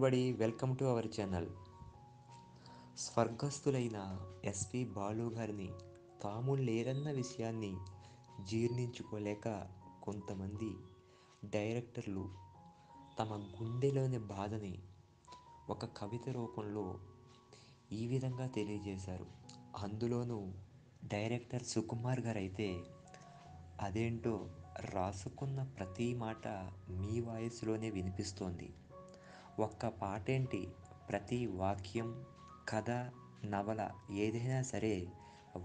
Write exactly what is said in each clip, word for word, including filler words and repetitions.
everybody, welcome to our channel. స్వర్గస్థులైన ఎస్పి బాలు గారిని తాము లేరన్న విషయాన్ని జీర్ణించుకోలేక కొంతమంది డైరెక్టర్లు తమ గుండెలోని బాధని ఒక కవిత రూపంలో ఈ విధంగా తెలియజేశారు. అందులోనూ డైరెక్టర్ సుకుమార్ గారైతే అదేంటో రాసుకున్న ప్రతి మాట మీ వాయిస్లోనే వినిపిస్తోంది. ఒక్క పాటేంటి, ప్రతి వాక్యం, కథ, నవల ఏదైనా సరే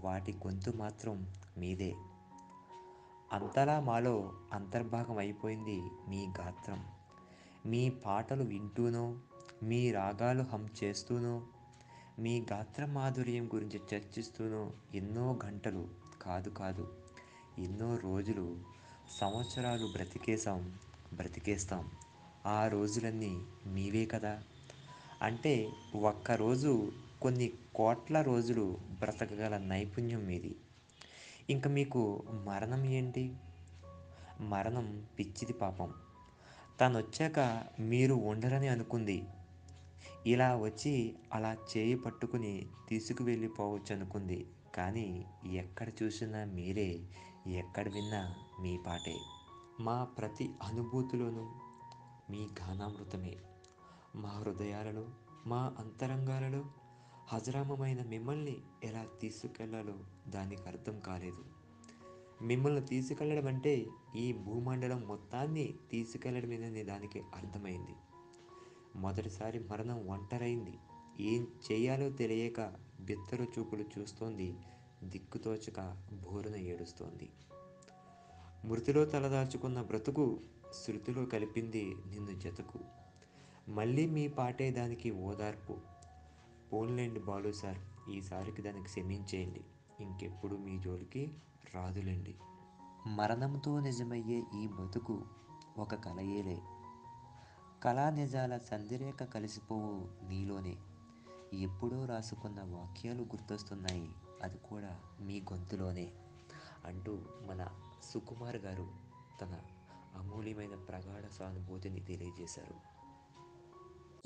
వాటి గొంతు మాత్రం మీదే. అంతలా మాలో అంతర్భాగం అయిపోయింది మీ గాత్రం. మీ పాటలు వింటూనో, మీ రాగాలు హమ్ చేస్తూనో, మీ గాత్ర మాధుర్యం గురించి చర్చిస్తూనో ఎన్నో గంటలు కాదు కాదు ఎన్నో రోజులు, సంవత్సరాలు బ్రతికేసాం బ్రతికేస్తాం. ఆ రోజులన్నీ మీవే కదా. అంటే ఒక్కరోజు కొన్ని కోట్ల రోజులు బ్రతకగల నైపుణ్యం మీది. ఇంకా మీకు మరణం ఏంటి? మరణం పిచ్చిది పాపం. తను వచ్చాక మీరు ఉండరని అనుకుంది, ఇలా వచ్చి అలా చేయి పట్టుకుని తీసుకువెళ్ళిపోవచ్చు అనుకుంది. కానీ ఎక్కడ చూసినా మీరే, ఎక్కడ విన్నా మీ పాటే. మా ప్రతి అనుభూతిలోనూ మీ గానామృతమే. మా హృదయాలలో, మా అంతరంగాలలో హజరామమైన మిమ్మల్ని ఎలా తీసుకెళ్లాలో దానికి అర్థం కాలేదు. మిమ్మల్ని తీసుకెళ్లడం అంటే ఈ భూమండలం మొత్తాన్ని తీసుకెళ్లడమేనని దానికి అర్థమైంది. మొదటిసారి మరణం ఒంటరైంది. ఏం చేయాలో తెలియక బిత్తర చూపులు చూస్తోంది, దిక్కుతోచక బోరున ఏడుస్తోంది. మృతిలో తలదాచుకున్న బ్రతుకు శృతిలో కలిపింది నిన్ను జతకు. మళ్ళీ మీ పాటే దానికి ఓదార్పు. పోన్లేండి బాలు సార్, ఈసారికి దానికి క్షమించేయండి, ఇంకెప్పుడు మీ జోలికి రాదులేండి. మరణంతో నిజమయ్యే ఈ బతుకు ఒక కలయేలే. కళా నిజాల సంధిరేఖ కలిసిపోవు నీలోనే. ఎప్పుడో రాసుకున్న వాక్యాలు గుర్తొస్తున్నాయి, అది కూడా మీ గొంతులోనే అంటూ మన సుకుమార్ గారు తన అమూల్యమైన ప్రగాఢ సానుభూతిని తెలియజేశారు.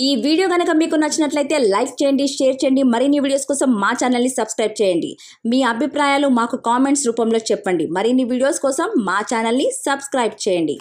ఈ వీడియో కనుక మీకు నచ్చినట్లయితే లైక్ చేయండి, షేర్ చేయండి. మరిన్ని వీడియోస్ కోసం మా ఛానల్ని సబ్స్క్రైబ్ చేయండి. మీ అభిప్రాయాలు మాకు కామెంట్స్ రూపంలో చెప్పండి. మరిన్ని వీడియోస్ కోసం మా ఛానల్ని సబ్స్క్రైబ్ చేయండి.